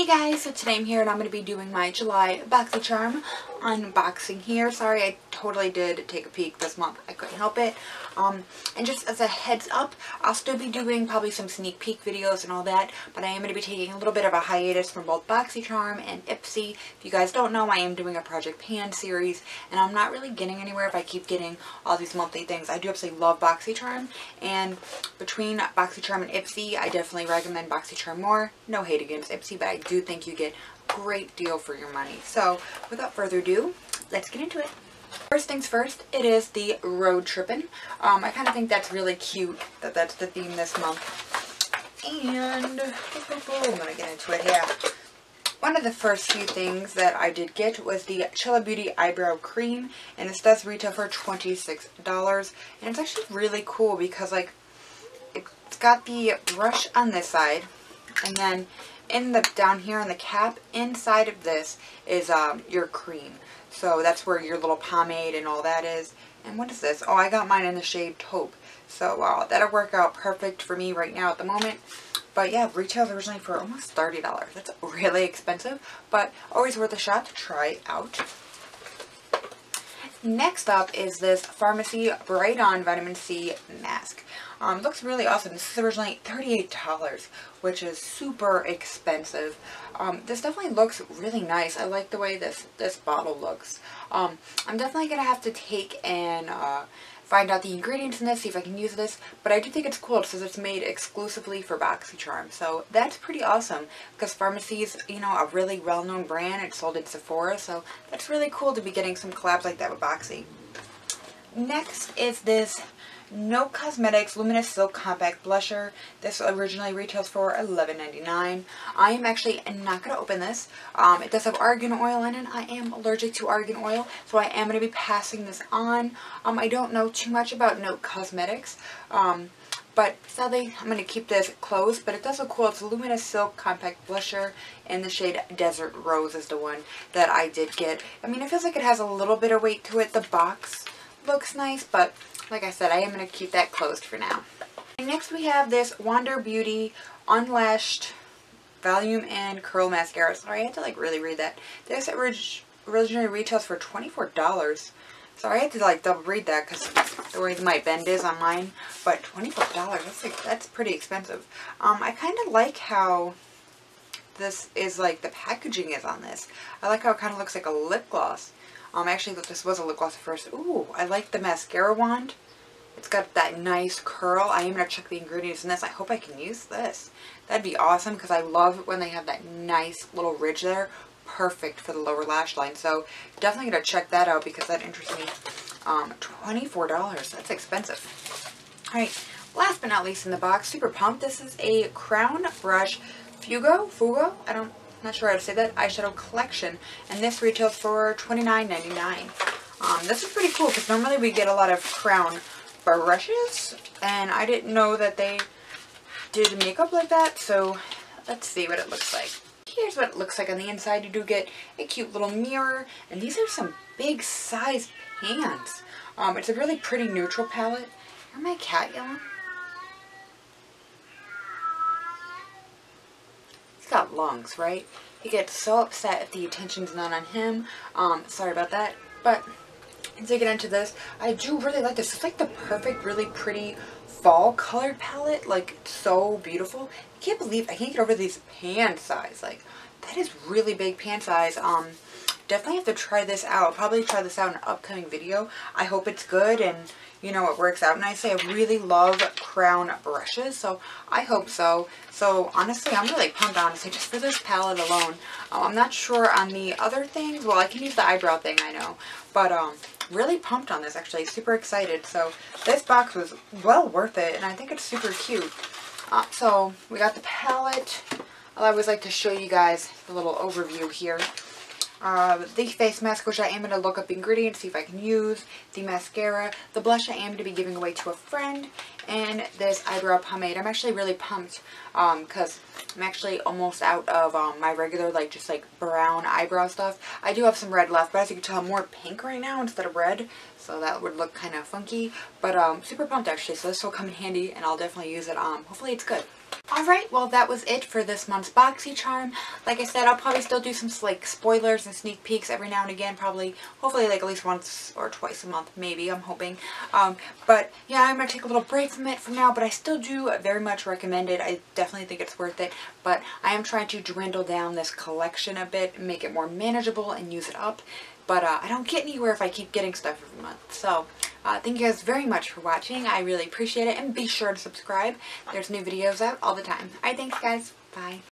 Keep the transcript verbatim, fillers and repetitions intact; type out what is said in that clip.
Hey guys, so today I'm here and I'm going to be doing my July BoxyCharm unboxing here. Sorry, I totally did take a peek this month. I couldn't help it. Um, and just as a heads up, I'll still be doing probably some sneak peek videos and all that, but I am going to be taking a little bit of a hiatus from both BoxyCharm and Ipsy. If you guys don't know, I am doing a Project Pan series, and I'm not really getting anywhere if I keep getting all these monthly things. I do absolutely love BoxyCharm, and between BoxyCharm and Ipsy, I definitely recommend BoxyCharm more. No hate against Ipsy, but I do think you get a great deal for your money. So without further ado, let's get into it. First things first, it is the road trippin'. Um, I kind of think that's really cute that that's the theme this month. And boom, I'm gonna get into it here. One of the first few things that I did get was the Chella Beauty Eyebrow Cream, and this does retail for twenty-six dollars. And it's actually really cool because, like, it's got the brush on this side, and then in the down here on the cap, inside of this is um, your cream. So that's where your little pomade and all that is. And what is this? Oh, I got mine in the shade taupe. So wow, that'll work out perfect for me right now at the moment. But yeah, retails originally for almost thirty dollars. That's really expensive, but always worth a shot to try out. Next up is this Pharmacy Bright On Vitamin C Mask. Um, looks really awesome. This is originally thirty-eight dollars, which is super expensive. Um, this definitely looks really nice. I like the way this, this bottle looks. Um, I'm definitely going to have to take and uh, find out the ingredients in this, see if I can use this. But I do think it's cool. It says it's made exclusively for BoxyCharm. So that's pretty awesome because Pharmacy is, you know, a really well-known brand. It's sold at Sephora. So that's really cool to be getting some collabs like that with Boxy. Next is this Note Cosmetics Luminous Silk Compact Blusher. This originally retails for eleven ninety-nine. I am actually not going to open this. Um, it does have argan oil in it. I am allergic to argan oil, so I am going to be passing this on. Um, I don't know too much about Note Cosmetics, um, but sadly, I'm going to keep this closed. But it does look cool. It's Luminous Silk Compact Blusher in the shade Desert Rose is the one that I did get. I mean, it feels like it has a little bit of weight to it. The box looks nice, but like I said, I am going to keep that closed for now. And next we have this Wander Beauty Unlashed Volume and Curl Mascara. Sorry, I had to like really read that. This originally retails for twenty-four dollars. Sorry, I had to like double read that because the way my bend is on mine. But twenty-four dollars, that's, like, that's pretty expensive. Um, I kind of like how this is like the packaging is on this. I like how it kind of looks like a lip gloss. Um, actually, this was a lip gloss at first. Ooh, I like the mascara wand. It's got that nice curl. I am going to check the ingredients in this. I hope I can use this. That'd be awesome because I love when they have that nice little ridge there. Perfect for the lower lash line. So, definitely going to check that out because that interests me. Um, twenty-four dollars. That's expensive. Alright, last but not least in the box, super pumped. This is a Crown Brush Fugo. Fugo? I don't... Not sure how to say that, eyeshadow collection, and this retails for twenty-nine ninety-nine. Um, this is pretty cool because normally we get a lot of Crown brushes, and I didn't know that they did makeup like that. So let's see what it looks like. Here's what it looks like on the inside. You do get a cute little mirror, and these are some big size pans. Um, it's a really pretty neutral palette. Hear my cat yelling? Got lungs, right? He gets so upset if the attention's not on him. Um, sorry about that. But as I get into this, I do really like this. It's like the perfect, really pretty fall colored palette. Like, so beautiful. I can't believe I can't get over these pan size. Like, that is really big pan size. Um, definitely have to try this out. I'll probably try this out in an upcoming video. I hope it's good and, you know, it works out nicely. I really love Crown brushes, so I hope so. So honestly, I'm really pumped, honestly, just for this palette alone. Um, I'm not sure on the other things. Well, I can use the eyebrow thing, I know, but um, really pumped on this, actually. Super excited. So this box was well worth it, and I think it's super cute. Uh, so we got the palette. I always like to show you guys the little overview here. Uh, the face mask, which I am going to look up ingredients, see if I can use, the mascara, the blush I am going to be giving away to a friend, and this eyebrow pomade. I'm actually really pumped, um, because I'm actually almost out of, um, my regular, like, just, like, brown eyebrow stuff. I do have some red left, but as you can tell, I'm more pink right now instead of red, so that would look kind of funky, but, um, super pumped, actually, so this will come in handy, and I'll definitely use it. Um, hopefully it's good. Alright, well that was it for this month's BoxyCharm. Like I said, I'll probably still do some like spoilers and sneak peeks every now and again, probably, hopefully like at least once or twice a month, maybe, I'm hoping. Um, but yeah, I'm going to take a little break from it for now, but I still do very much recommend it. I definitely think it's worth it, but I am trying to dwindle down this collection a bit, make it more manageable and use it up. But uh, I don't get anywhere if I keep getting stuff every month. So uh, thank you guys very much for watching. I really appreciate it. And be sure to subscribe. There's new videos out all the time. Alright, thanks guys. Bye.